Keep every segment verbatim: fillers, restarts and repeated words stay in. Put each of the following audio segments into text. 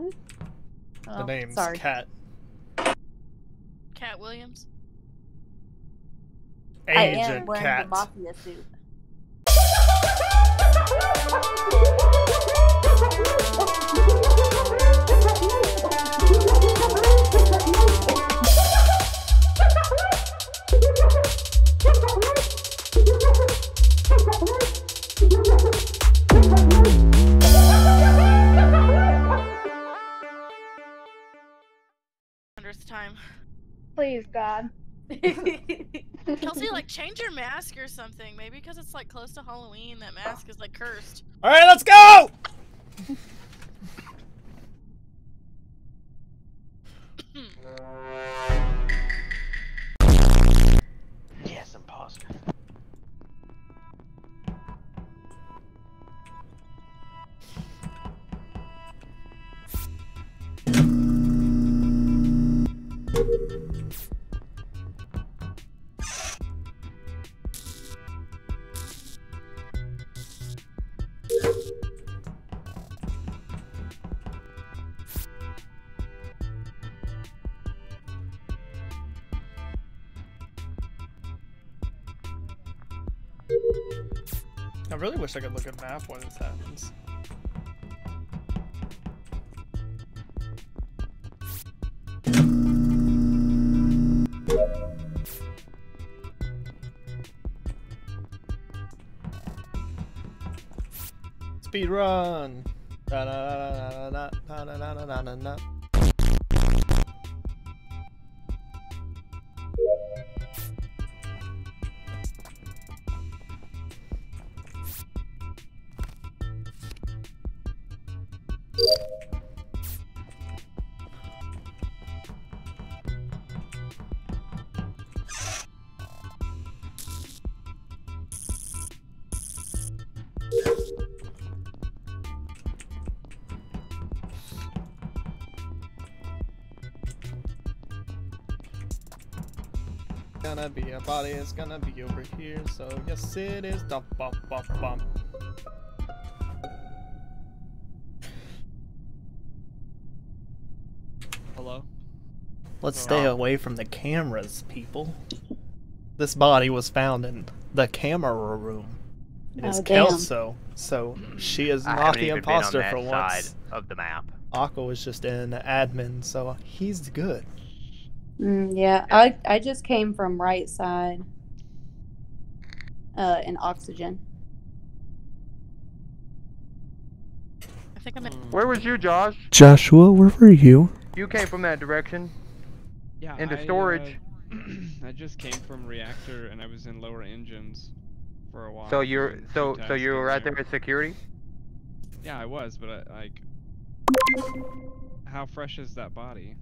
Dalton? Oh, the name's sorry. Cat. Cat Williams. Agent I am wearing Cat. The mafia suit. Hundredth time. Please, God. Kelsey, like, change your mask or something. Maybe because it's, like, close to Halloween, that mask is, like, cursed. Alright, let's go! Yes, imposter. I really wish I could look at a map when this happens. Speed run. Da da da da da da da da da da. Gonna be a body, it's gonna be over here, so yes it is. Dump, bump, bump, bump. Hello? Let's oh, stay wow. away from the cameras, people. This body was found in the camera room. It oh, is damn. Kelso, so she is I not the imposter for once. Of the map. Akko was just in admin, so he's good. Mm, yeah, I I just came from right side. Uh, in oxygen. I think I'm in. Where was you, Josh? Joshua, where were you? You came from that direction. Yeah. Into I, storage. Uh, I just came from reactor, and I was in lower engines for a while. So you're so so you were right there at security. Yeah, I was, but I, like, how fresh is that body?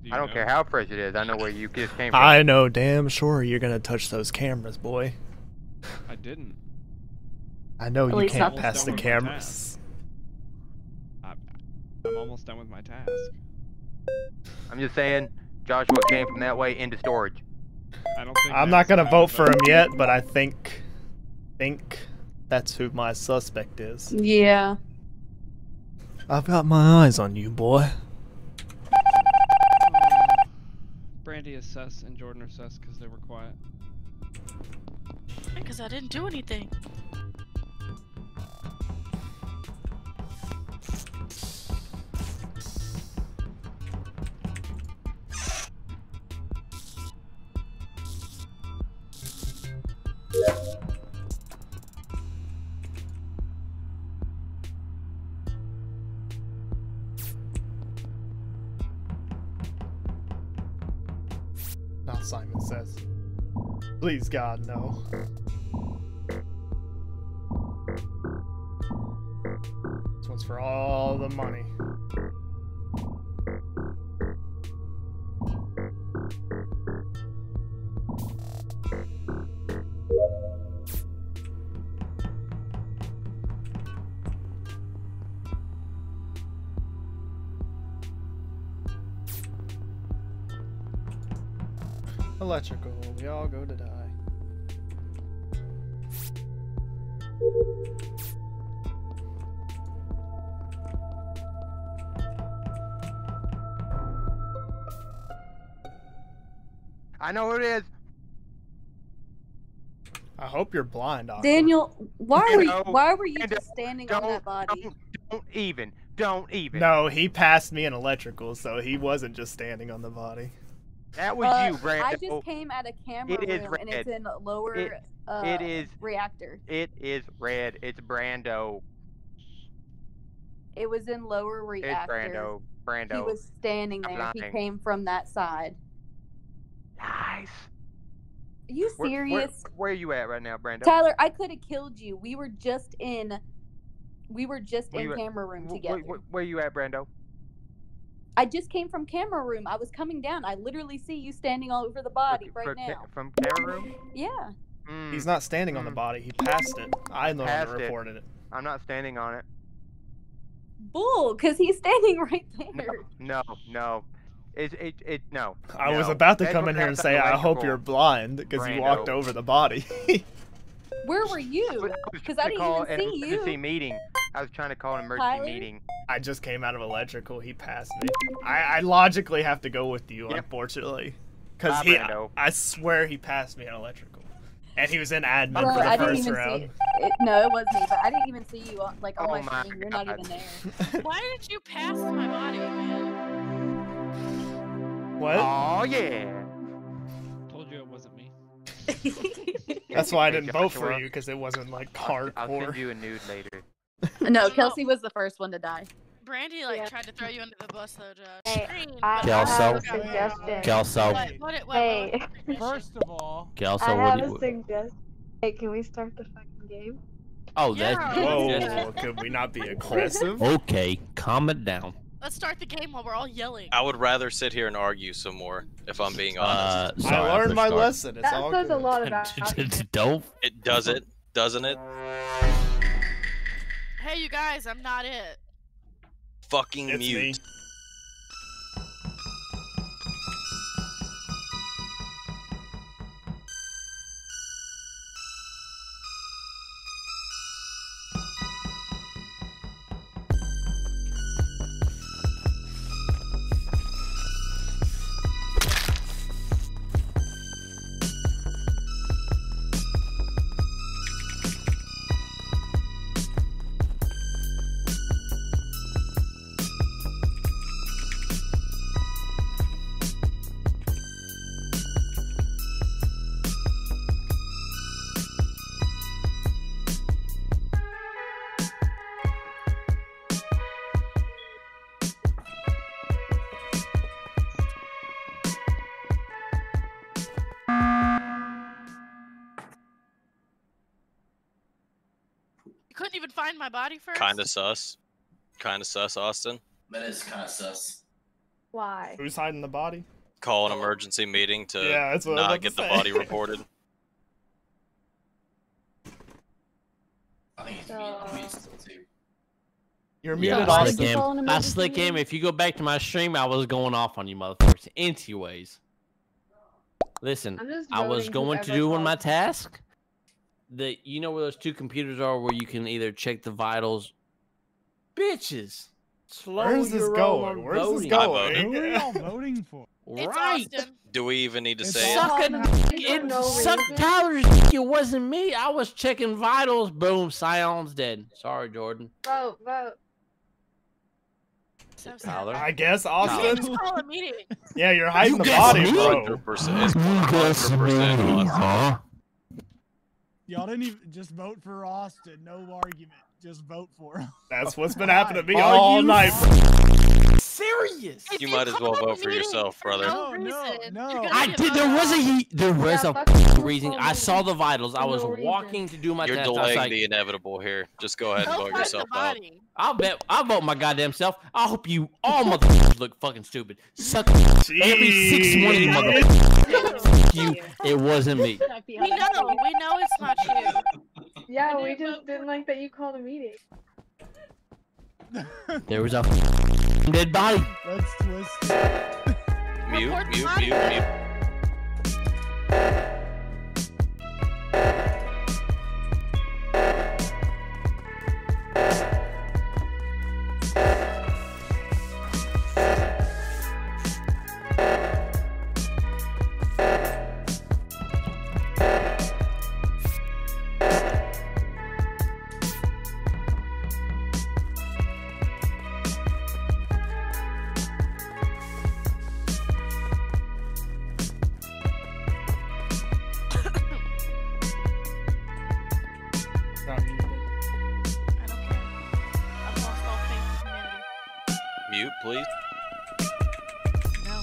Do I don't know? Care how fresh it is. I know where you just came from. I know, damn sure you're gonna touch those cameras, boy. I didn't. I know At you can't pass the cameras. I'm, I'm almost done with my task. I'm just saying, Joshua came from that way into storage. I don't think I'm not gonna vote for him yet, but I think, think that's who my suspect is. Yeah. I've got my eyes on you, boy. Brandy is sus and Jordan are sus because they were quiet. Because I didn't do anything. Not Simon Says. Please, God, no. This one's for all the money. Electrical, we all go to die. I know who it is. I hope you're blind, Aqua. Daniel, why are you? Why were you just standing on that body? Don't, don't even. Don't even. No, he passed me in electrical, so he wasn't just standing on the body. That was uh, you, Brando. I just came at a camera it room, is and it's in lower it, uh, it is, reactor. It is red. It's Brando. It was in lower reactor. It's Brando. Brando. He was standing there. I'm he lying. came from that side. Nice. Are you serious? Where, where, where are you at right now, Brando? Tyler, I could have killed you. We were just in, we were just where in camera at? room together. Where, where, where are you at, Brando? I just came from camera room. I was coming down. I literally see you standing all over the body for, right for, now. From camera room? Yeah. Mm. He's not standing mm. on the body. He passed it. I know I reported it. it. I'm not standing on it. Bull, because he's standing right there. No, no. no. It, it, it, no. I no. was about to That's come in here and say, I hope you're blind, because you walked over the body. Where were you? Because I, I didn't even see you. Emergency meeting. I was trying to call an emergency Tyler? meeting. I just came out of electrical. He passed me. I, I logically have to go with you, yep. unfortunately. Because he, I, I swear he passed me in electrical. And he was in admin well, for the I first round. It. It, no, it was me, but I didn't even see you on, like, on oh my, my screen. You're God. not even there. Why did you pass my body, man? What? Oh yeah! Told you it wasn't me. That's why I didn't vote for you, because it wasn't like hardcore. I'll send you a nude later. No, Kelsey was the first one to die. Brandy like yeah. tried to throw you under the bus though, Josh. Hey, I have a suggestion. Kelso. What, what, what, what, hey. First of all, Kelso, I have a suggestion. Hey, can we start the fucking game? Oh, yeah. that's. Whoa! Could we not be aggressive? Okay, calm it down. Let's start the game while we're all yelling. I would rather sit here and argue some more, if I'm being honest. Uh, sorry, I learned my start. lesson. It's that all says good. a lot about Don't. It does it, doesn't it? Hey, you guys, I'm not it. Fucking it's mute. Me. Couldn't even find my body first. Kind of sus. Kind of sus, Austin. That is kind of sus. Why? Who's hiding the body? Call an emergency meeting to yeah, that's what not I was get to the say. body reported. I think it's uh... me. still too. You're muted, yeah, Austin. That's the, the game. If you go back to my stream, I was going off on you, motherfuckers. Anyways, listen, I was going to do one of my tasks. The, you know where those two computers are where you can either check the vitals. Bitches! Slow Where's this going? Where's voting. this going? What are y'all voting for? Right! Do we even need to it's say it? it Suck Tyler's dick, it wasn't me. I was checking vitals. Boom, Sion's dead. Sorry, Jordan. Vote, vote. Tyler? I guess, Austin. No. Yeah, you're hiding you the body, me? bro. one hundred percent. one hundred percent. Huh? Y'all didn't even just vote for Austin. No argument. Just vote for him. That's what's been happening to me Are all night. Serious? You, you might as well vote for yourself, brother. No, no, no. I did. There was a there was yeah, a reason. I saw the vitals. I was walking to do my. You're test. delaying like, the inevitable here. Just go ahead and vote yourself out. I'll bet. I'll vote my goddamn self. I hope you all motherfuckers look fucking stupid. Suck every six one of you motherfuckers. You, it wasn't me. We know, we know it's not you. Yeah, we just didn't like that you called a meeting. There was a dead body. Let's twist. Mute, mute, mute, mute, mute. mute, please? No.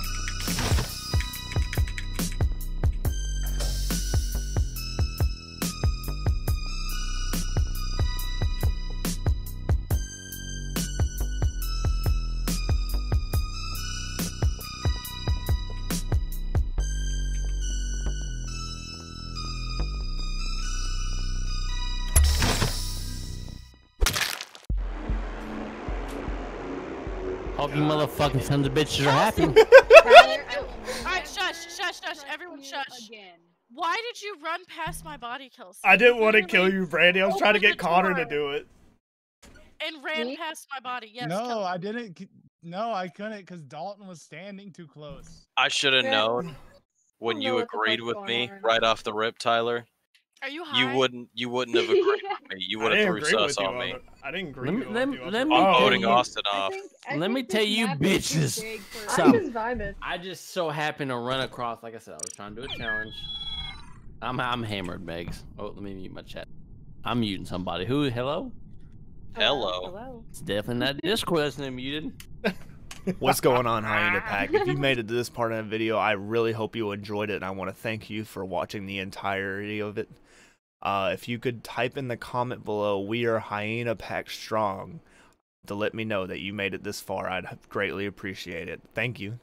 Hope you motherfucking sons of bitches are happy. Alright, shush, shush, shush, everyone shush. Why did you run past my body, Kelsey? I didn't want to kill you, Brandy. I was trying to get Connor to do it. And ran past my body, yes. No, Kelsey. I didn't. No, I couldn't because Dalton was standing too close. I should have known when you agreed with me right off the rip, Tyler. Are you high? You wouldn't. You wouldn't have agreed with me. You would have threw sus on me. I didn't agree with you. I'm voting Austin off. Let me tell you, bitches. So, I just so happened to run across. Like I said, I was trying to do a challenge. I'm I'm hammered, Megs. Oh, let me mute my chat. I'm muting somebody. Who? Hello. Hello. Hello. It's definitely not Discord that's been muted. What's going on, Hyena Pack? If you made it to this part of the video, I really hope you enjoyed it, and I want to thank you for watching the entirety of it. Uh, if you could type in the comment below, we are Hyena Pack Strong, to let me know that you made it this far. I'd greatly appreciate it. Thank you.